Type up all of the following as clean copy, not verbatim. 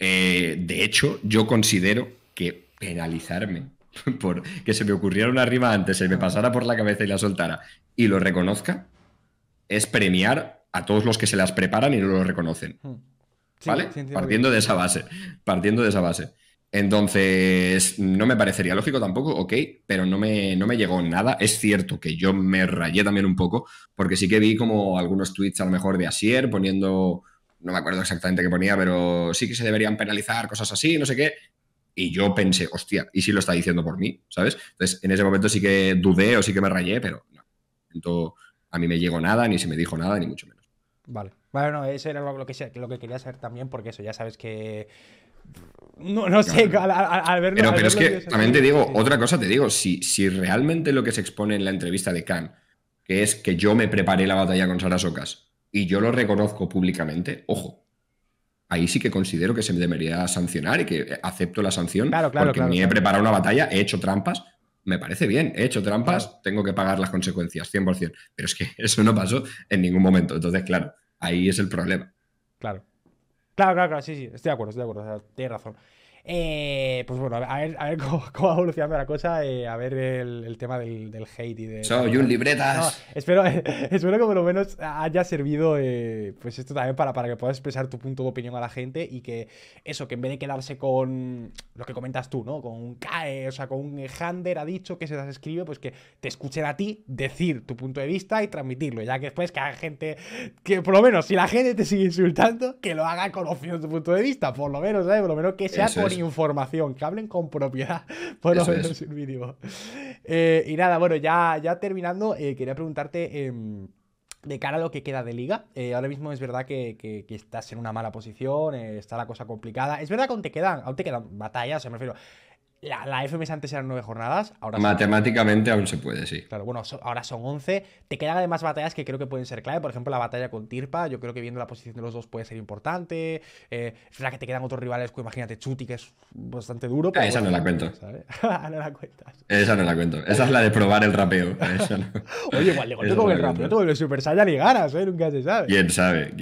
De hecho, yo considero que penalizarme por que se me ocurriera una rima antes, se me pasara por la cabeza y la soltara y lo reconozca, es premiar a todos los que se las preparan y no lo reconocen. ¿Vale? Sí, partiendo de esa base. Partiendo de esa base. Entonces, no me parecería lógico tampoco, ok, pero no me llegó nada. Es cierto que yo me rayé también un poco, porque sí que vi como algunos tweets a lo mejor de Asier poniendo, no me acuerdo exactamente qué ponía, pero sí que se deberían penalizar, cosas así, no sé qué. Y yo pensé, hostia, ¿y si lo está diciendo por mí? ¿Sabes? Entonces, en ese momento sí que dudé o sí que me rayé, pero no. Entonces, a mí me llegó nada, ni se me dijo nada, ni mucho menos. Vale. Bueno, eso era lo que quería saber también, porque eso ya sabes que... No sé, claro. al verlo... Pero es que también te digo, otra cosa te digo, si realmente lo que se expone en la entrevista de Khan, que es que yo me preparé la batalla con Sara Socas y yo lo reconozco públicamente, ojo, ahí sí que considero que se me debería sancionar y que acepto la sanción, porque me he preparado una batalla, he hecho trampas, me parece bien, he hecho trampas, claro, tengo que pagar las consecuencias, 100%, pero es que eso no pasó en ningún momento, entonces claro, ahí es el problema. Claro. Claro, sí, estoy de acuerdo, o sea, tienes razón. Pues bueno, a ver cómo va evolucionando la cosa, a ver el tema del hate y de... ¡Soy un libretas! No, espero que por lo menos haya servido pues esto también para que puedas expresar tu punto de opinión a la gente y que eso, que en vez de quedarse con lo que comentas tú, ¿no? Con un CAE, o sea, con un Hander ha dicho que se las escribe, pues que te escuchen a ti decir tu punto de vista y transmitirlo, ya que después que haga gente, que por lo menos si la gente te sigue insultando, que lo haga conociendo tu punto de vista, por lo menos, ¿sabes? Por lo menos que sea con información, que hablen con propiedad, por lo menos el mínimo. Y nada, bueno, ya terminando, quería preguntarte de cara a lo que queda de liga. Ahora mismo es verdad que estás en una mala posición, está la cosa complicada. Es verdad que aún te quedan batallas, me refiero. La FMS antes eran 9 jornadas, ahora matemáticamente aún se puede, sí. Claro, bueno, ahora son 11. Te quedan además batallas que creo que pueden ser clave. Por ejemplo, la batalla con Tirpa, yo creo que viendo la posición de los dos puede ser importante. Es verdad que te quedan otros rivales, pues imagínate, Chuty, que es bastante duro. Pero esa no la cuento. No la cuentas. Esa no la cuento. Esa es la de probar el rapeo. Esa no. Oye, igual le golpeo con el rapeo, todo el Super Saiyan y ganas, nunca se sabe. Quién sabe.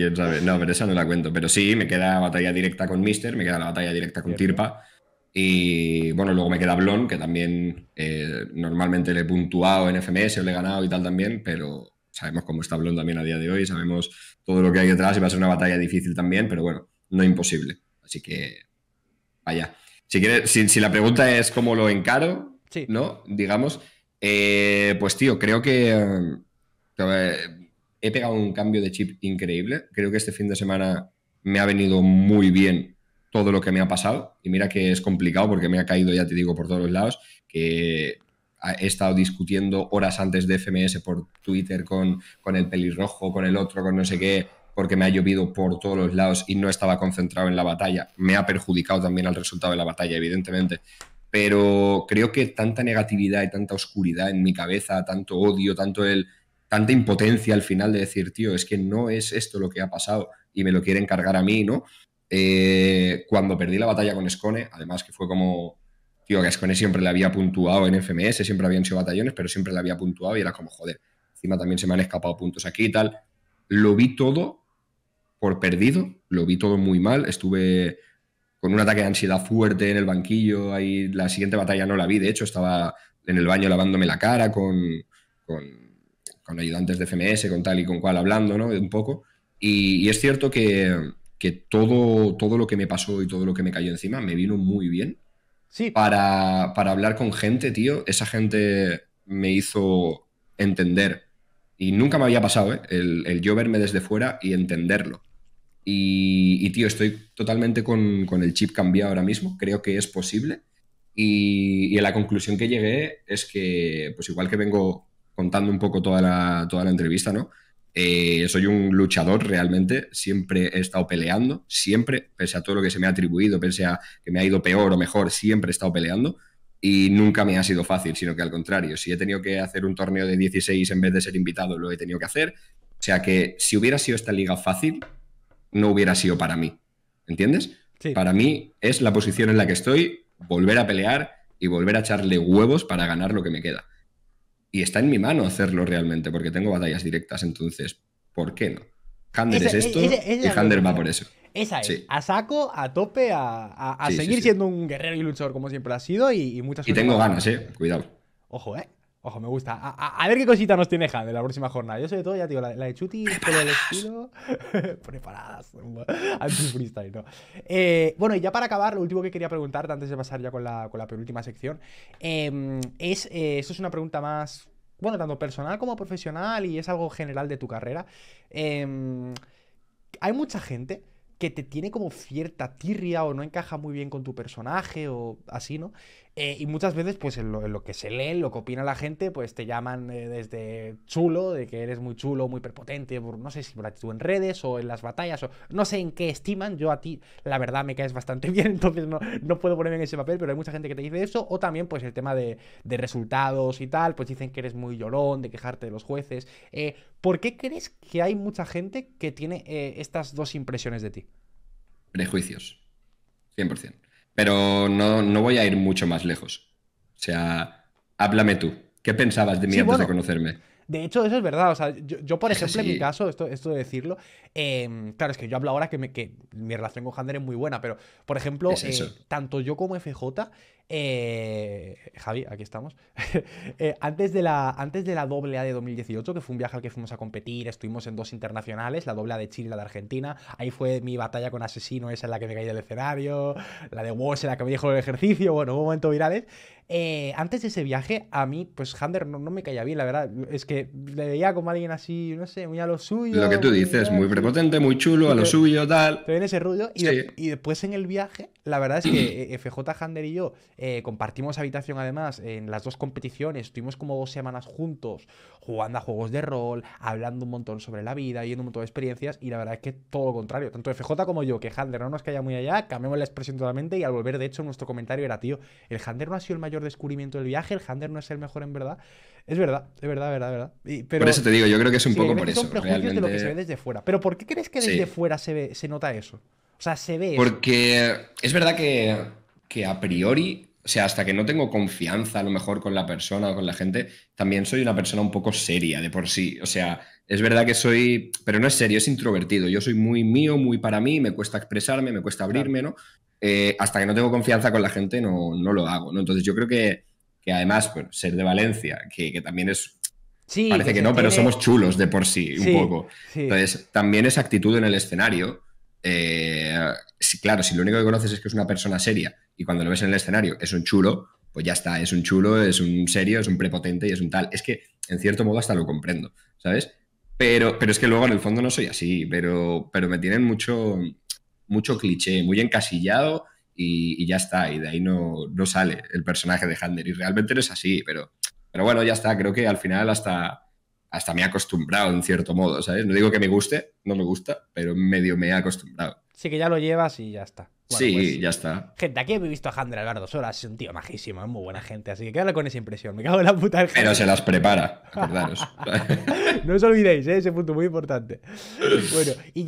No, pero esa no la cuento. Pero sí, me queda batalla directa con Mister, me queda la batalla directa con Tirpa. Y bueno, luego me queda Blon, que también normalmente le he puntuado en FMS o le he ganado y tal también, pero sabemos cómo está Blon también a día de hoy, sabemos todo lo que hay detrás y va a ser una batalla difícil también, pero bueno, no imposible. Así que vaya. Si quieres, si la pregunta es cómo lo encaro, sí, ¿no? Digamos, pues tío, creo que he pegado un cambio de chip increíble. Creo que este fin de semana me ha venido muy bien todo lo que me ha pasado, y mira que es complicado porque me ha caído, ya te digo, por todos los lados, que he estado discutiendo horas antes de FMS por Twitter con el pelirrojo, con el otro, con no sé qué, porque me ha llovido por todos los lados y no estaba concentrado en la batalla. Me ha perjudicado también al resultado de la batalla, evidentemente, pero creo que tanta negatividad y tanta oscuridad en mi cabeza, tanto odio, tanta impotencia al final de decir, tío, es que no es esto lo que ha pasado y me lo quieren cargar a mí, ¿no? Cuando perdí la batalla con Escone, además que fue como, tío, que Escone siempre le había puntuado en FMS, siempre habían sido batallones, pero siempre le había puntuado y era como, joder, encima también se me han escapado puntos aquí y tal. Lo vi todo por perdido, lo vi todo muy mal, estuve con un ataque de ansiedad fuerte en el banquillo, ahí la siguiente batalla no la vi, de hecho estaba en el baño lavándome la cara con ayudantes de FMS, con tal y con cual, hablando, ¿no? Un poco, y es cierto que todo lo que me pasó y todo lo que me cayó encima me vino muy bien, sí, para hablar con gente, tío. Esa gente me hizo entender, y nunca me había pasado, el yo verme desde fuera y entenderlo. Y tío, estoy totalmente con el chip cambiado ahora mismo, creo que es posible, y a la conclusión que llegué es que, pues igual que vengo contando un poco toda la entrevista, ¿no? Soy un luchador realmente, siempre he estado peleando, siempre, pese a todo lo que se me ha atribuido, pese a que me ha ido peor o mejor, siempre he estado peleando y nunca me ha sido fácil, sino que al contrario, si he tenido que hacer un torneo de 16 en vez de ser invitado, lo he tenido que hacer, o sea que si hubiera sido esta liga fácil, no hubiera sido para mí, ¿entiendes? Sí. Para mí es la posición en la que estoy, volver a pelear y volver a echarle huevos para ganar lo que me queda. Y está en mi mano hacerlo realmente, porque tengo batallas directas, entonces, ¿por qué no? Hander es esto y Hander va por eso. Esa es, sí. A saco, a tope, a sí, seguir siendo un guerrero y luchador como siempre ha sido y muchas cosas. Y tengo ganas, cuidado. Ojo, ojo, me gusta. A ver qué cosita nos tiene Hander la próxima jornada. Yo sobre todo, ya digo, la de Chuty, todo el estilo. Preparadas. Anti-freestyle, ¿no? Bueno, y ya para acabar, lo último que quería preguntarte antes de pasar ya con la penúltima sección, esto es una pregunta más, bueno, tanto personal como profesional y es algo general de tu carrera. Hay mucha gente que te tiene como cierta tirria o no encaja muy bien con tu personaje o así, ¿no? Y muchas veces, pues en lo que se lee, en lo que opina la gente, pues te llaman desde chulo, de que eres muy chulo, muy prepotente, no sé si por actitud en redes o en las batallas, o no sé en qué estiman. Yo a ti, la verdad, me caes bastante bien, entonces no puedo ponerme en ese papel, pero hay mucha gente que te dice eso, o también pues el tema de resultados y tal, pues dicen que eres muy llorón, de quejarte de los jueces. ¿Por qué crees que hay mucha gente que tiene estas dos impresiones de ti? Prejuicios, 100%. Pero no voy a ir mucho más lejos. O sea, háblame tú. ¿Qué pensabas de mí antes de conocerme? De hecho, eso es verdad. O sea, yo por ejemplo, en mi caso, esto de decirlo, claro, es que yo hablo ahora que mi relación con Hander es muy buena, pero, por ejemplo, tanto yo como FJ, Javi, aquí estamos, antes de la doble A de 2018, que fue un viaje al que fuimos a competir, estuvimos en dos internacionales, la doble A de Chile y la de Argentina, ahí fue mi batalla con Asesino, esa en la que me caí del escenario, la de Walsh, en la que me dijo el ejercicio, bueno, hubo momentos virales. Antes de ese viaje, a mí, pues Hander no me caía bien, la verdad, es que le veía como alguien así, no sé, muy a lo suyo. Lo que tú dices, muy prepotente, muy chulo, a lo suyo, tal. Te viene ese rollo y después en el viaje, la verdad es que FJ, Hander y yo compartimos habitación además en las dos competiciones, estuvimos como 2 semanas juntos jugando a juegos de rol, hablando un montón sobre la vida, yendo un montón de experiencias y la verdad es que todo lo contrario, tanto FJ como yo, que Hander no nos caía muy allá, cambiamos la expresión totalmente y al volver de hecho nuestro comentario era, tío, el Hander no ha sido el mayor descubrimiento del viaje, el Hander no es el mejor en verdad. Es verdad. Pero, por eso te digo, yo creo que es un poco por eso. Son prejuicios realmente de lo que se ve desde fuera. Pero ¿por qué crees que desde fuera se nota eso? O sea, se ve porque eso. Es verdad que a priori, o sea, hasta que no tengo confianza a lo mejor con la persona o con la gente, también soy una persona un poco seria de por sí. O sea, es verdad que soy, pero no es serio, es introvertido. Yo soy muy mío, muy para mí, me cuesta expresarme, me cuesta abrirme, ¿no? Hasta que no tengo confianza con la gente no lo hago, ¿no? Entonces yo creo que además bueno, ser de Valencia, que también es... Sí, parece que no, pero somos chulos de por sí, un poco. Sí. Entonces también esa actitud en el escenario, claro, si lo único que conoces es que es una persona seria y cuando lo ves en el escenario es un chulo, pues ya está, es un chulo, es un serio, es un prepotente y es un tal. Es que en cierto modo hasta lo comprendo, ¿sabes? Pero es que luego en el fondo no soy así, pero me tienen mucho cliché, muy encasillado y ya está, y de ahí no sale el personaje de Hander y realmente no es así, pero bueno, ya está, creo que al final hasta me he acostumbrado en cierto modo, ¿sabes? No digo que me guste, no me gusta, pero medio me he acostumbrado. Sí, que ya lo llevas y ya está. Bueno, sí, pues, ya está. Gente, aquí he visto a Hander Alvar 2 horas, es un tío majísimo, es muy buena gente, así que quédale con esa impresión, me cago en la puta. Pero se las prepara, acordaros. No os olvidéis, ese punto muy importante. Bueno, y ya